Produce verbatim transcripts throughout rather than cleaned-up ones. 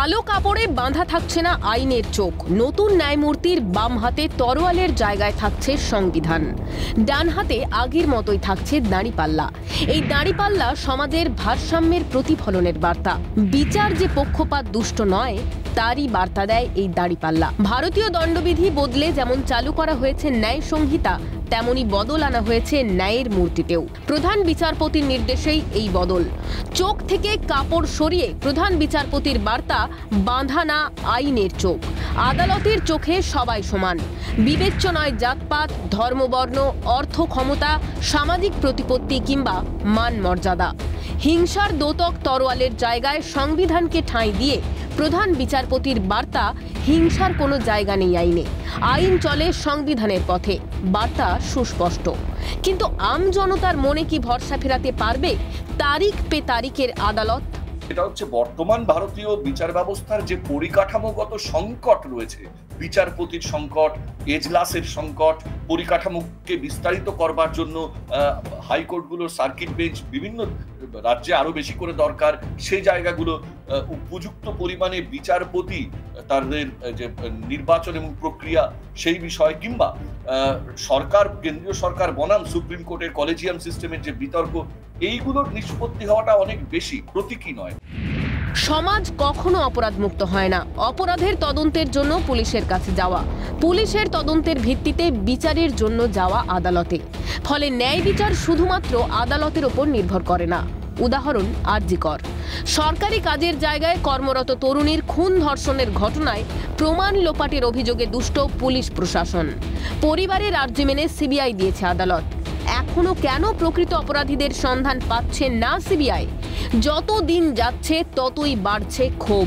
কালো কাপড়ে বাঁধা থাকছে না আইনের চোখ। নতুন ন্যায়মূর্তির বাম হাতে তরোয়ালের জায়গায় থাকছে সংবিধান, ডান হাতে আগের মতোই থাকছে দাঁড়িপাল্লা। এই দাঁড়িপাল্লা সমাজের ভারসাম্যের প্রতিফলনের বার্তা। বিচার যে পক্ষপাত দুষ্ট নয় তারই বার্তা দেয় এই দাঁড়িপাল্লা। ভারতীয় দণ্ডবিধি বদলে যেমন চালু করা হয়েছে ন্যায় সংহিতা, তেমনি বদল আনা হয়েছে ন্যায়ের মূর্তিতেও। প্রধান বিচারপতির নির্দেশেই এই বদল। চোখ থেকে কাপড় সরিয়ে প্রধান বিচারপতির বার্তা, বাঁধা না আইনের চোখ। আদালতের চোখে সবাই সমান, বিবেচ্য নয় জাতপাত, ধর্মবর্ণ, অর্থ, ক্ষমতা, সামাজিক প্রতিপত্তি কিংবা মান মর্যাদা। হিংসার দোতক তরোয়ালের জায়গায় সংবিধানকে ঠাঁই দিয়ে প্রধান বিচারপতির বার্তা, হিংসার কোনো জায়গা নেই আইনে, আইন চলে সংবিধানের পথে। বার্তা সুস্পষ্ট, কিন্তু আম জনতার মনে কি ভরসা ফেরাতে পারবে তারিখ পে তারিখের আদালত? এটা হচ্ছে বর্তমান ভারতীয় বিচার ব্যবস্থার যে পরিকাঠামোগত সংকট রয়েছে, বিচারপতির সংকট, এজলাসের সংকট, পরিকাঠামোকে বিস্তারিত করবার জন্য হাইকোর্টগুলোর সার্কিট বেঞ্চ বিভিন্ন রাজ্যে আরো বেশি করে দরকার। সেই জায়গাগুলো উপযুক্ত পরিমাণে বিচারপতি তাদের যে নির্বাচন এবং প্রক্রিয়া সেই বিষয়, কিংবা সরকার, কেন্দ্রীয় সরকার বনাম সুপ্রিম কোর্টের কলেজিয়াম সিস্টেমের যে বিতর্ক, এইগুলোর নিষ্পত্তি হওয়াটা অনেক বেশি প্রতীকী নয়। সমাজ কখনো অপরাধ মুক্ত হয় না। অপরাধের তদন্তের জন্য পুলিশের কাছে যাওয়া, পুলিশের তদন্তের ভিত্তিতে বিচারের জন্য যাওয়া আদালতে। ফলে ন্যায় বিচার শুধুমাত্র আদালতের ওপর নির্ভর করে না। উদাহরণ আরজি কর। সরকারি কাজের জায়গায় কর্মরত তরুণীর খুন ধর্ষণের ঘটনায় প্রমাণ লোপাটের অভিযোগে দুষ্ট পুলিশ প্রশাসন। পরিবারের আরজি মেনে সিবিআই দিয়েছে আদালত। এখনো কেন প্রকৃত অপরাধীদের সন্ধান পাচ্ছে না সিবিআই? যত দিন যাচ্ছে ততই বাড়ছে ক্ষোভ।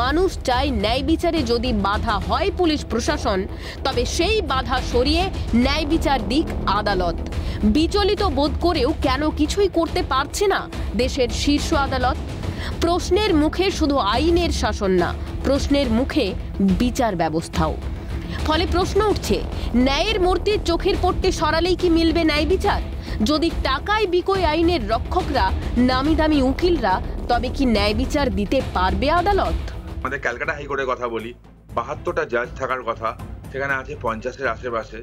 মানুষ চায় ন্যায় বিচারে যদি বাধা হয় পুলিশ প্রশাসন, তবে সেই বাধা সরিয়ে ন্যায় বিচার দিক আদালত। বিচলিত বোধ করেও কেন কিছুই করতে পারছে না দেশের শীর্ষ আদালত? প্রশ্নের মুখে শুধু আইনের শাসন না, প্রশ্নের মুখে বিচার ব্যবস্থাও। ফলে প্রশ্ন উঠছে, ন্যায়ের মূর্তির চোখের পট্টি সরালেই কি মিলবে ন্যায় বিচার? যদি টাকায় বিকোয় আইনের রক্ষকরা, নামি দামি উকিলরা, তবে কি ন্যায় বিচার দিতে পারবে আদালত? আমাদের ক্যালকাটা হাইকোর্টের কথা বলি, বাহাত্তরটা জাজ থাকার কথা, সেখানে আছে পঞ্চাশের আশেপাশে।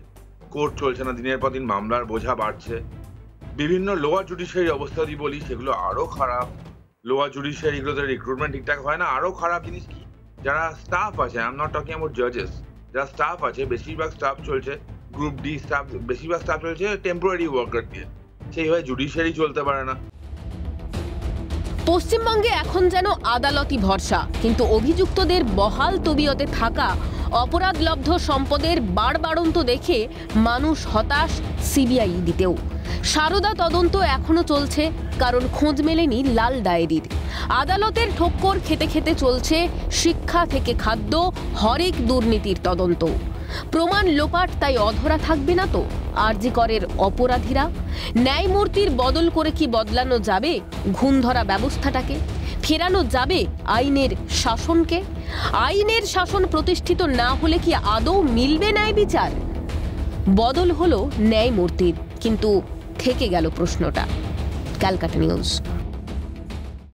কোর্ট চলছে না, দিনের পর দিন মামলার বোঝা বাড়ছে। বিভিন্ন লোয়ার জুডিশিয়ারি অবস্থা যদি বলি, সেগুলো আরও খারাপ। লোয়ার জুডিশিয়ারিগুলোতে রিক্রুটমেন্ট ঠিকঠাক হয় না। আরও খারাপ জিনিস কি, যারা স্টাফ আছে, I am not talking about জাজেস, যারা স্টাফ আছে, বেশিরভাগ স্টাফ চলছে গ্রুপ ডি স্টাফ, বেশিরভাগ স্টাফ চলছে টেম্পোরারি ওয়ার্কার দিয়ে। সেইভাবে জুডিশিয়ারি চলতে পারে না। পশ্চিমবঙ্গে এখন যেন আদালতই ভরসা, কিন্তু অভিযুক্তদের বহাল তবিয়তে থাকা অপরাধলব্ধ সম্পদের বাড়বাড়ন্ত দেখে মানুষ হতাশ সিবিআই দিতেও। সারদা তদন্ত এখনো চলছে, কারণ খোঁজ মেলেনি লাল ডায়েরির। আদালতের ঠোক্কর খেতে খেতে চলছে শিক্ষা থেকে খাদ্য, হরেক দুর্নীতির তদন্ত। প্রমাণ লোপাট তাই অধরা থাকবে না তো আরজি করের অপরাধীরা? ন্যায়মূর্তির বদল করে কি বদলানো যাবে ঘুণধরা ব্যবস্থাটাকে? ফেরানো যাবে আইনের শাসনকে? আইনের শাসন প্রতিষ্ঠিত না হলে কি আদৌ মিলবে ন্যায় বিচার? বদল হলো ন্যায়মূর্তির, কিন্তু থেকে গেল প্রশ্নটা। ক্যালকাটা নিউজ।